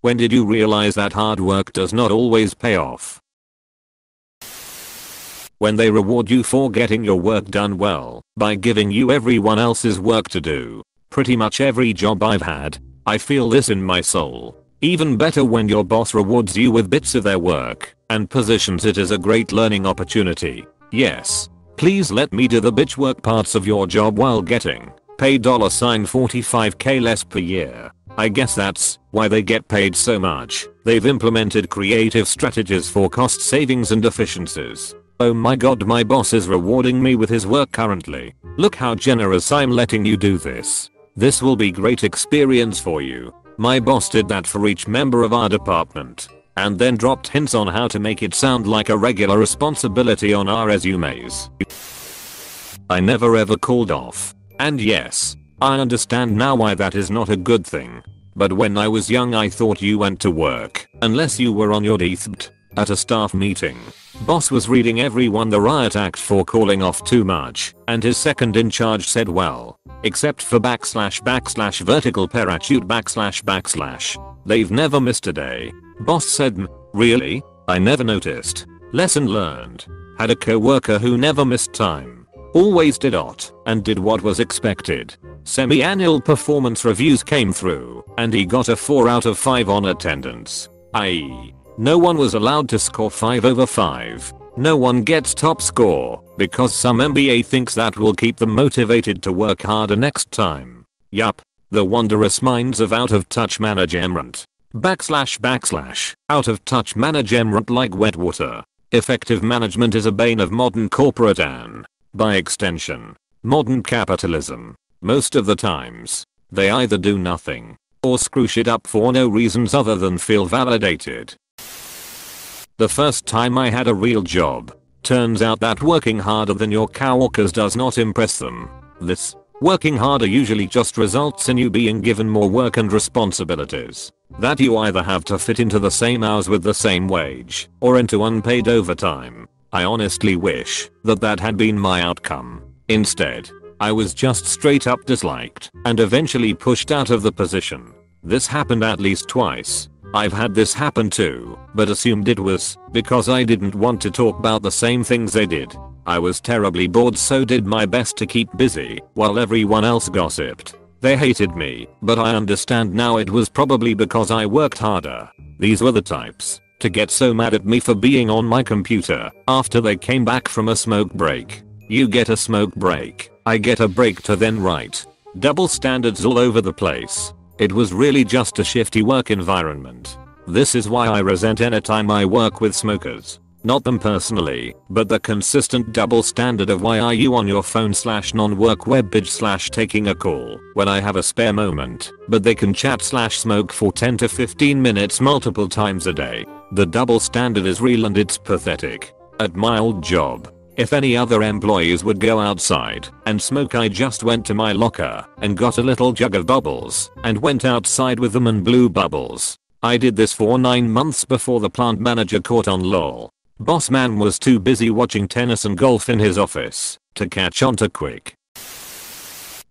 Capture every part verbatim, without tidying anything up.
When did you realize that hard work does not always pay off? When they reward you for getting your work done well by giving you everyone else's work to do. Pretty much every job I've had, I feel this in my soul. Even better when your boss rewards you with bits of their work and positions it as a great learning opportunity. Yes, please let me do the bitch work parts of your job while getting paid forty-five K less per year. I guess that's why they get paid so much. They've implemented creative strategies for cost savings and efficiencies. Oh my god, my boss is rewarding me with his work currently. Look how generous I'm letting you do this. This will be great experience for you. My boss did that for each member of our department, and then dropped hints on how to make it sound like a regular responsibility on our resumes. I never ever called off. And yes, I understand now why that is not a good thing. But when I was young I thought you went to work unless you were on your deathbed. At a staff meeting, boss was reading everyone the riot act for calling off too much, and his second in charge said, well, except for backslash backslash vertical parachute backslash backslash, they've never missed a day. Boss said, really? I never noticed. Lesson learned. Had a coworker who never missed time. Always did O T and did what was expected. Semi-annual performance reviews came through and he got a four out of five on attendance. that is, no one was allowed to score five over five. No one gets top score because some M B A thinks that will keep them motivated to work harder next time. Yup. The wondrous minds of out of touch management. Backslash backslash out of touch management like wet water. Effective management is a bane of modern corporate and, by extension, modern capitalism. Most of the times, they either do nothing or screw shit up for no reasons other than feel validated. The first time I had a real job, turns out that working harder than your coworkers does not impress them. This, working harder usually just results in you being given more work and responsibilities that you either have to fit into the same hours with the same wage, or into unpaid overtime. I honestly wish that that had been my outcome. Instead, I was just straight up disliked and eventually pushed out of the position. This happened at least twice. I've had this happen too, but assumed it was because I didn't want to talk about the same things they did. I was terribly bored, so did my best to keep busy while everyone else gossiped. They hated me, but I understand now it was probably because I worked harder. These were the types to get so mad at me for being on my computer after they came back from a smoke break. You get a smoke break, I get a break to then write. Double standards all over the place. It was really just a shifty work environment. This is why I resent any time I work with smokers. Not them personally, but the consistent double standard of why are you on your phone slash non-work webpage slash taking a call when I have a spare moment, but they can chat slash smoke for ten to fifteen minutes multiple times a day. The double standard is real and it's pathetic. At my old job, if any other employees would go outside and smoke, I just went to my locker and got a little jug of bubbles and went outside with them and blew bubbles. I did this for nine months before the plant manager caught on. Lol. Boss man was too busy watching tennis and golf in his office to catch on to quick.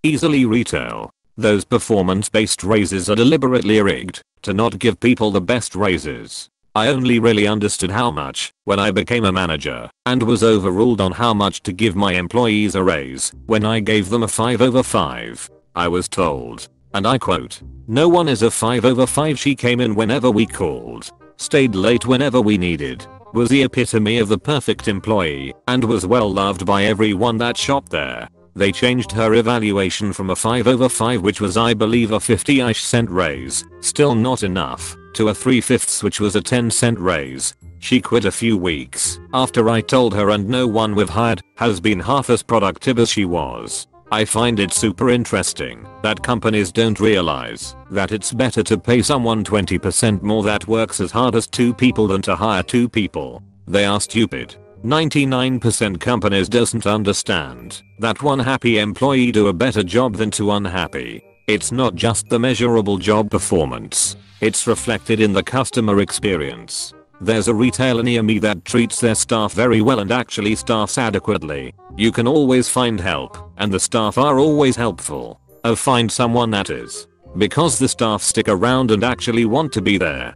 Easily retail. Those performance-based raises are deliberately rigged to not give people the best raises. I only really understood how much when I became a manager and was overruled on how much to give my employees a raise when I gave them a five over five. I was told, and I quote, "No one is a five over five. She came in whenever we called, stayed late whenever we needed, was the epitome of the perfect employee, and was well loved by everyone that shopped there." They changed her evaluation from a five over five, which was I believe a fifty-ish cent raise, still not enough, to a three fifths, which was a ten cent raise. She quit a few weeks after I told her, and no one we've hired has been half as productive as she was. I find it super interesting that companies don't realize that it's better to pay someone twenty percent more that works as hard as two people than to hire two people. They are stupid. ninety-nine percent companies doesn't understand that one happy employee do a better job than two unhappy. It's not just the measurable job performance. It's reflected in the customer experience. There's a retail E M E that treats their staff very well and actually staffs adequately. You can always find help, and the staff are always helpful. Oh, find someone that is. because the staff stick around and actually want to be there.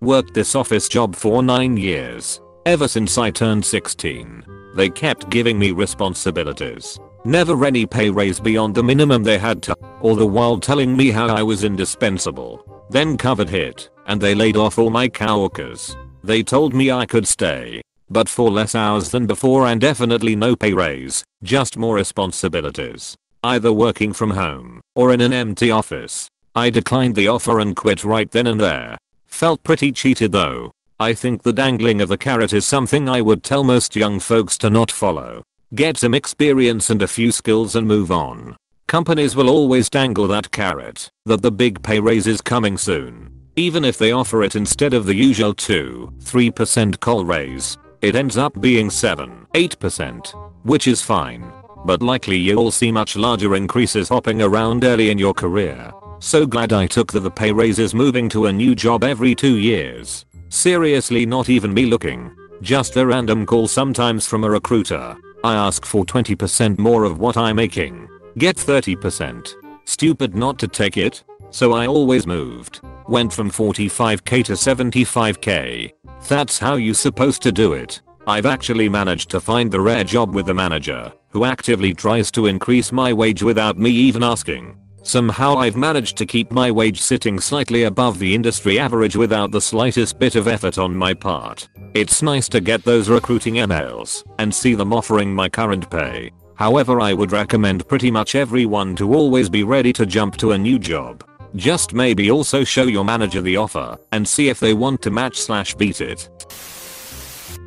Worked this office job for nine years. Ever since I turned sixteen. They kept giving me responsibilities. Never any pay raise beyond the minimum they had to, all the while telling me how I was indispensable. Then COVID hit, and they laid off all my coworkers. They told me I could stay, but for less hours than before and definitely no pay raise, just more responsibilities. Either working from home, or in an empty office. I declined the offer and quit right then and there. Felt pretty cheated though. I think the dangling of the carrot is something I would tell most young folks to not follow. Get some experience and a few skills and move on. Companies will always dangle that carrot, that the big pay raise is coming soon. Even if they offer it instead of the usual two to three percent call raise, it ends up being seven to eight percent, which is fine. But likely you'll see much larger increases hopping around early in your career. So glad I took the the pay raise is moving to a new job every two years. Seriously, not even me looking. Just a random call sometimes from a recruiter. I ask for twenty percent more of what I'm making. Get thirty percent. Stupid not to take it. So I always moved. Went from forty-five K to seventy-five K. That's how you supposed to do it. I've actually managed to find the rare job with the manager, who actively tries to increase my wage without me even asking. Somehow I've managed to keep my wage sitting slightly above the industry average without the slightest bit of effort on my part. It's nice to get those recruiting emails and see them offering my current pay. However, I would recommend pretty much everyone to always be ready to jump to a new job. Just maybe also show your manager the offer and see if they want to match slash beat it.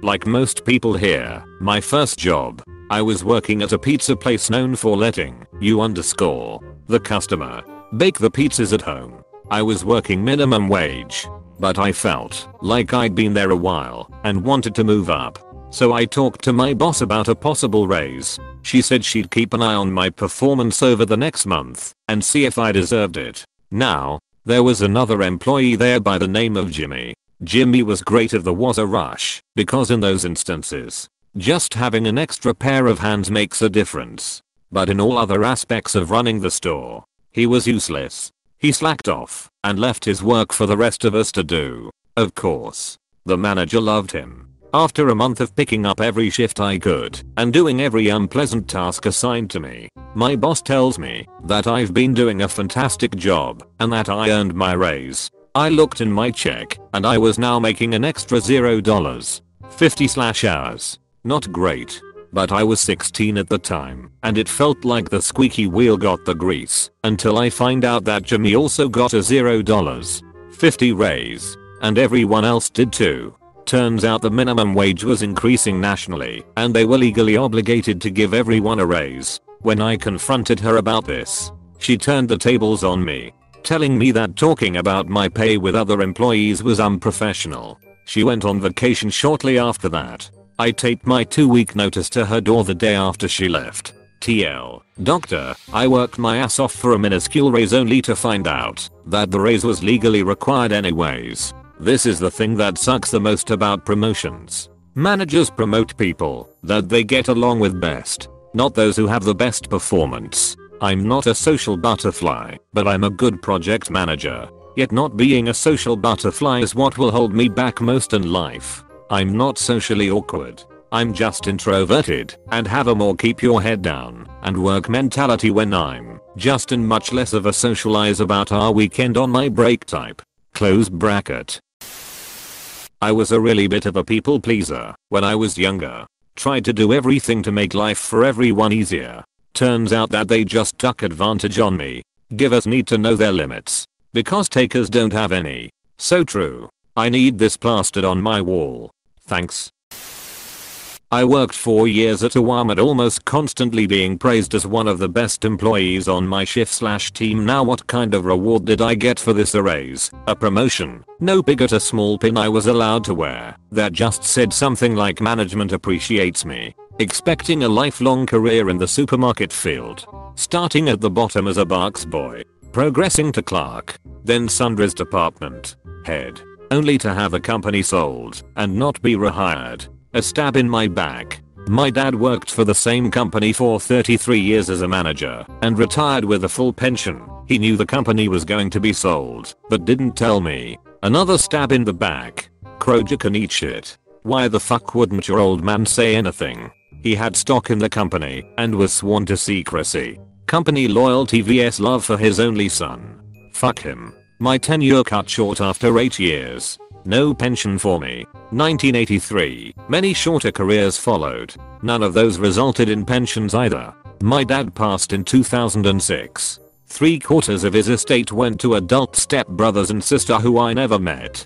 Like most people here, my first job, I was working at a pizza place known for letting you underscore the customer bake the pizzas at home. I was working minimum wage, but I felt like I'd been there a while and wanted to move up. So I talked to my boss about a possible raise. She said she'd keep an eye on my performance over the next month and see if I deserved it. Now, there was another employee there by the name of Jimmy. Jimmy was great if there was a rush, because in those instances, just having an extra pair of hands makes a difference. But in all other aspects of running the store, he was useless. He slacked off and left his work for the rest of us to do. Of course, the manager loved him. After a month of picking up every shift I could and doing every unpleasant task assigned to me, my boss tells me that I've been doing a fantastic job and that I earned my raise. I looked in my check and I was now making an extra zero dollars and fifty cents hours. Not great. But I was sixteen at the time, and it felt like the squeaky wheel got the grease, until I find out that Jimmy also got a zero dollars and fifty cents raise, and everyone else did too. Turns out the minimum wage was increasing nationally, and they were legally obligated to give everyone a raise. When I confronted her about this, she turned the tables on me, telling me that talking about my pay with other employees was unprofessional. She went on vacation shortly after that. I taped my two-week notice to her door the day after she left. T L. Doctor, I worked my ass off for a minuscule raise only to find out that the raise was legally required anyways. This is the thing that sucks the most about promotions. Managers promote people that they get along with best, not those who have the best performance. I'm not a social butterfly, but I'm a good project manager. Yet not being a social butterfly is what will hold me back most in life. I'm not socially awkward. I'm just introverted and have a more keep your head down and work mentality when I'm just in much less of a socialize about our weekend on my break type. Close bracket. I was a really bit of a people pleaser when I was younger. Tried to do everything to make life for everyone easier. Turns out that they just took advantage on me. Givers need to know their limits because takers don't have any. So true. I need this plastered on my wall. Thanks. I worked four years at Walmart, almost constantly being praised as one of the best employees on my shift slash team. Now what kind of reward did I get for this? A raise, a promotion, no bigger, a small pin I was allowed to wear that just said something like management appreciates me. Expecting a lifelong career in the supermarket field. Starting at the bottom as a box boy, progressing to clerk, then sundries department head. Only to have a company sold and not be rehired. A stab in my back. My dad worked for the same company for thirty-three years as a manager and retired with a full pension. He knew the company was going to be sold, but didn't tell me. Another stab in the back. Kroger can eat shit. Why the fuck wouldn't your old man say anything? He had stock in the company and was sworn to secrecy. Company loyalty versus love for his only son. Fuck him. My tenure cut short after eight years. No pension for me. nineteen eighty-three. Many shorter careers followed. None of those resulted in pensions either. My dad passed in two thousand six. Three quarters of his estate went to adult stepbrothers and sister who I never met.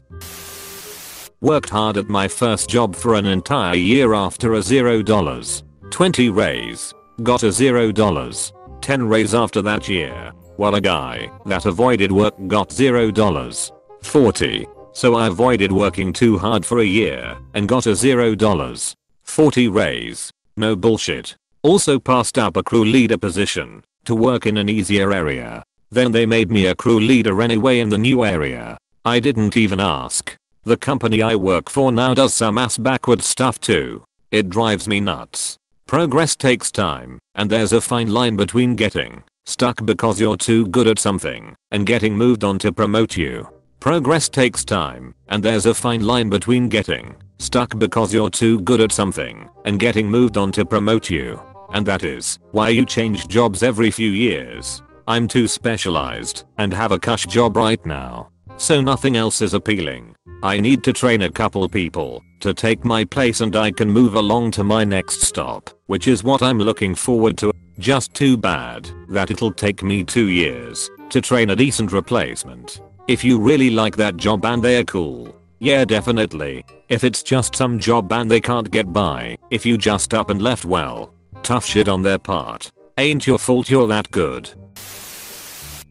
Worked hard at my first job for an entire year after a zero dollars twenty raise. Got a zero dollars ten raise after that year, while a guy that avoided work got zero dollars forty. So I avoided working too hard for a year and got a zero dollars forty raise. No bullshit. Also passed up a crew leader position to work in an easier area. Then they made me a crew leader anyway in the new area. I didn't even ask. The company I work for now does some ass backwards stuff too. It drives me nuts. Progress takes time, and there's a fine line between getting stuck because you're too good at something and getting moved on to promote you. Progress takes time, and there's a fine line between getting stuck because you're too good at something and getting moved on to promote you. And that is why you change jobs every few years. I'm too specialized and have a cush job right now, so nothing else is appealing. I need to train a couple people to take my place and I can move along to my next stop, which is what I'm looking forward to. Just too bad that it'll take me two years to train a decent replacement. If you really like that job and they're cool, yeah, definitely. If it's just some job and they can't get by, if you just up and left, well, tough shit on their part. Ain't your fault you're that good.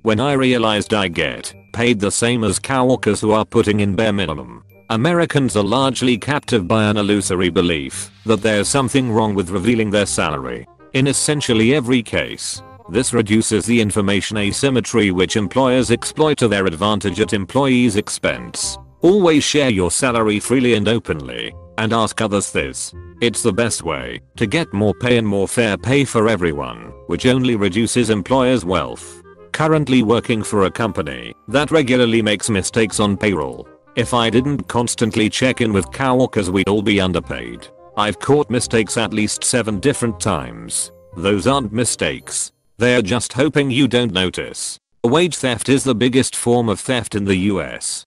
When I realized I get paid the same as coworkers who are putting in bare minimum. Americans are largely captive by an illusory belief that there's something wrong with revealing their salary. In essentially every case, this reduces the information asymmetry which employers exploit to their advantage at employees' expense. Always share your salary freely and openly, and ask others this. It's the best way to get more pay and more fair pay for everyone, which only reduces employers' wealth. Currently working for a company that regularly makes mistakes on payroll. If I didn't constantly check in with coworkers, we'd all be underpaid. I've caught mistakes at least seven different times. Those aren't mistakes. They're just hoping you don't notice. Wage theft is the biggest form of theft in the U S.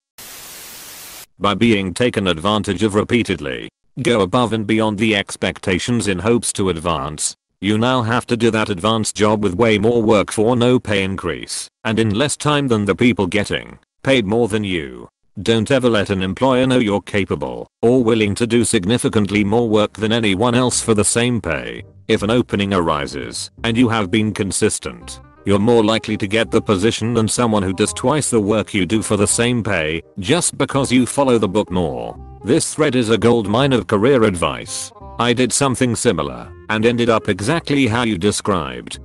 By being taken advantage of repeatedly, go above and beyond the expectations in hopes to advance. You now have to do that advanced job with way more work for no pay increase, and in less time than the people getting paid more than you. Don't ever let an employer know you're capable or willing to do significantly more work than anyone else for the same pay. If an opening arises and you have been consistent, you're more likely to get the position than someone who does twice the work you do for the same pay just because you follow the book more. This thread is a goldmine of career advice. I did something similar and ended up exactly how you described.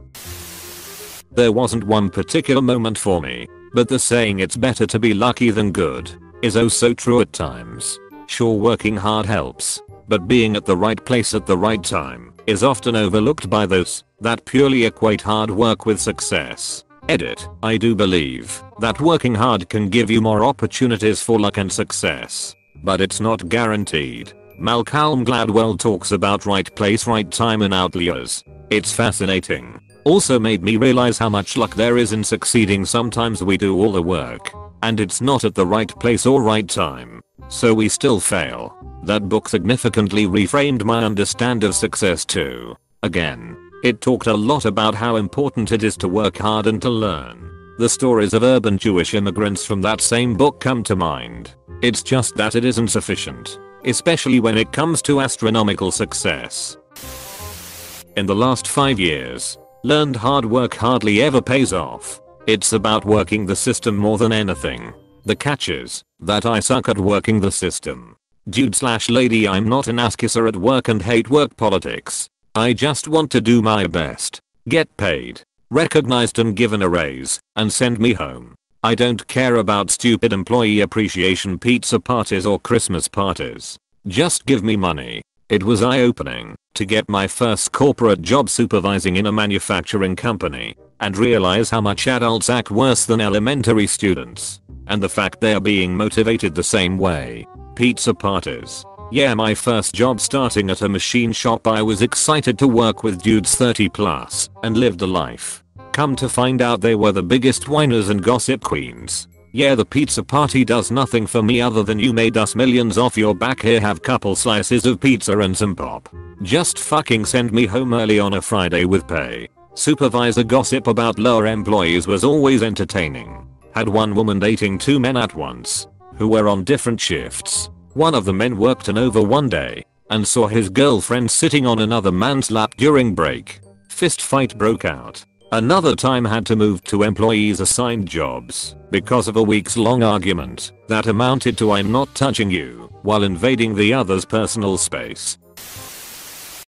There wasn't one particular moment for me, but the saying it's better to be lucky than good is oh so true at times. Sure, working hard helps, but being at the right place at the right time is often overlooked by those that purely equate hard work with success. Edit, I do believe that working hard can give you more opportunities for luck and success, but it's not guaranteed. Malcolm Gladwell talks about right place, right time and outliers. It's fascinating. Also made me realize how much luck there is in succeeding. Sometimes we do all the work and it's not at the right place or right time, so we still fail. That book significantly reframed my understanding of success too. Again, it talked a lot about how important it is to work hard and to learn. The stories of urban Jewish immigrants from that same book come to mind. It's just that it isn't sufficient, especially when it comes to astronomical success. In the last five years, learned hard work hardly ever pays off. It's about working the system more than anything. The catch is that I suck at working the system. Dude slash lady, I'm not an ass-kisser at work and hate work politics. I just want to do my best, get paid, recognized and given a raise, and send me home. I don't care about stupid employee appreciation pizza parties or Christmas parties. Just give me money. It was eye-opening to get my first corporate job supervising in a manufacturing company. and realize how much adults act worse than elementary students. And the fact they are being motivated the same way. Pizza parties. Yeah, my first job starting at a machine shop, I was excited to work with dudes thirty plus and live the life. Come to find out they were the biggest whiners and gossip queens. Yeah, the pizza party does nothing for me other than you made us millions off your back, here, have couple slices of pizza and some pop. Just fucking send me home early on a Friday with pay. Supervisor gossip about lower employees was always entertaining. Had one woman dating two men at once, who were on different shifts. One of the men worked an over one day, and saw his girlfriend sitting on another man's lap during break. Fist fight broke out. Another time had to move to employees assigned jobs because of a weeks long argument that amounted to I'm not touching you while invading the other's personal space.